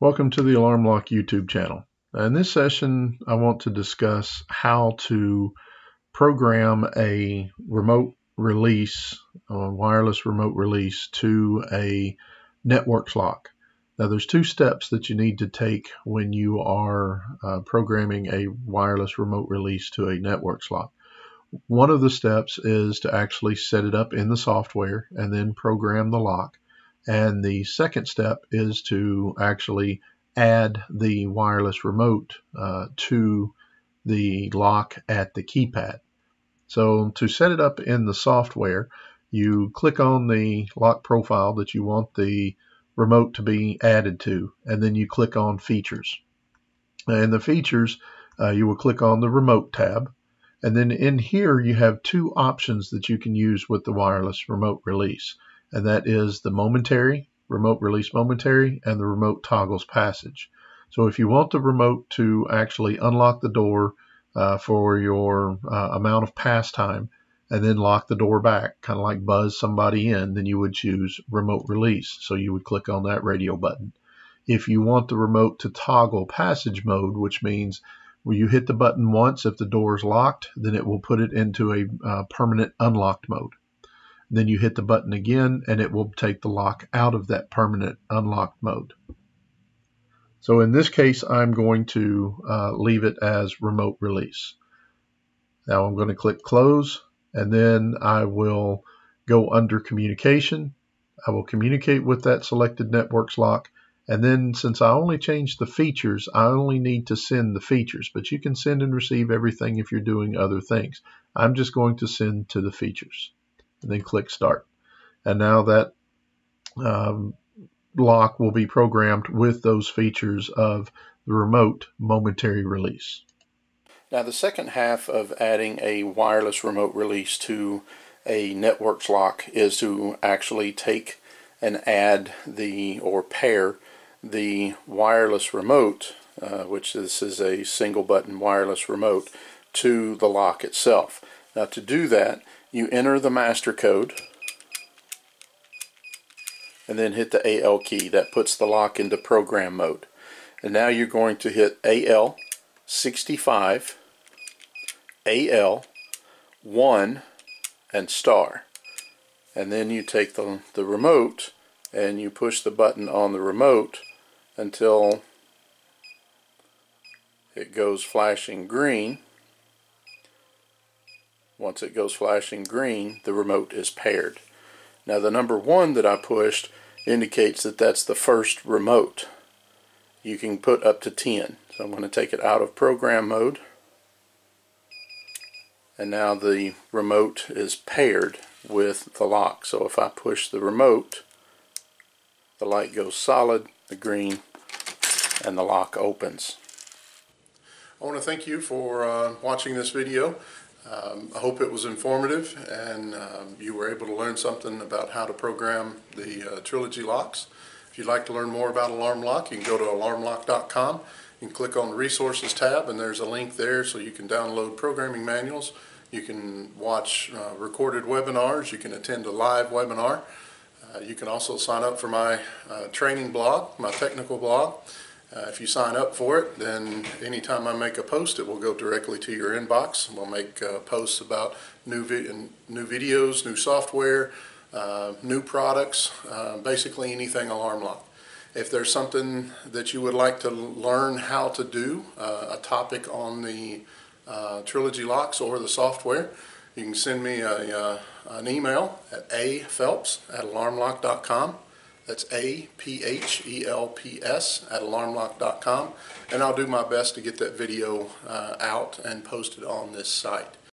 Welcome to the Alarm Lock YouTube channel. In this session, I want to discuss how to program a remote release, a wireless remote release to a Networx lock. Now, there's two steps that you need to take when you are programming a wireless remote release to a Networx lock. One of the steps is to actually set it up in the software and then program the lock. And the second step is to actually add the wireless remote to the lock at the keypad. So to set it up in the software, you click on the lock profile that you want the remote to be added to, and then you click on Features. And the features, you will click on the Remote tab. And then in here, you have two options that you can use with the wireless remote release. And that is the remote release momentary, and the remote toggles passage. So if you want the remote to actually unlock the door for your amount of pass time and then lock the door back, kind of like buzz somebody in, then you would choose remote release. So you would click on that radio button. If you want the remote to toggle passage mode, which means when you hit the button once, if the door is locked, then it will put it into a permanent unlocked mode. Then you hit the button again and it will take the lock out of that permanent unlocked mode. So in this case, I'm going to leave it as remote release. Now I'm going to click close, and then I will go under communication. I will communicate with that selected Networx lock. And then since I only changed the features, I only need to send the features, but you can send and receive everything if you're doing other things. I'm just going to send to the features. And then click Start. And now that lock will be programmed with those features of the remote momentary release. Now, the second half of adding a wireless remote release to a Networx lock is to actually take and add or pair the wireless remote, which this is a single button wireless remote, to the lock itself. Now, to do that, you enter the master code and then hit the AL key. That puts the lock into program mode. And now you're going to hit AL 65, AL 1, and star. And then you take the remote and you push the button on the remote until it goes flashing green. Once it goes flashing green, the remote is paired. Now, the number 1 that I pushed indicates that that's the first remote. You can put up to 10. So I'm going to take it out of program mode. And now the remote is paired with the lock. So if I push the remote, the light goes solid, the green, and the lock opens. I want to thank you for watching this video. I hope it was informative and you were able to learn something about how to program the Trilogy locks. If you'd like to learn more about Alarm Lock, you can go to alarmlock.com and click on the Resources tab, and there's a link there so you can download programming manuals. You can watch recorded webinars. You can attend a live webinar. You can also sign up for my training blog, my technical blog. If you sign up for it, then anytime I make a post, it will go directly to your inbox. We'll make posts about new videos, new software, new products, basically anything Alarm Lock. If there's something that you would like to learn how to do, a topic on the Trilogy locks or the software, you can send me an email at aphelps@alarmlock.com. That's aphelps@alarmlock.com, and I'll do my best to get that video out and posted on this site.